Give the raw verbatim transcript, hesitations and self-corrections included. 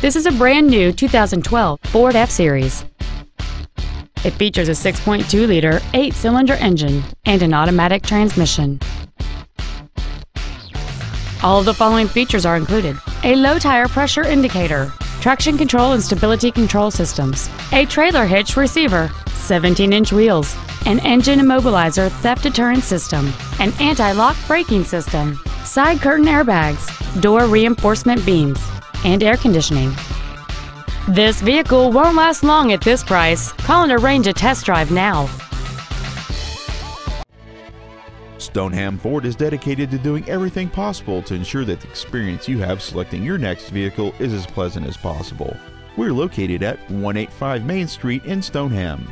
This is a brand new two thousand twelve Ford F-Series. It features a six point two liter eight-cylinder engine and an automatic transmission. All of the following features are included: a low tire pressure indicator, traction control and stability control systems, a trailer hitch receiver, seventeen inch wheels, an engine immobilizer theft deterrent system, an anti-lock braking system, side curtain airbags, door reinforcement beams, and air conditioning. This vehicle won't last long at this price. Call and arrange a test drive now. Stoneham Ford is dedicated to doing everything possible to ensure that the experience you have selecting your next vehicle is as pleasant as possible. We're located at one eighty-five Main Street in Stoneham.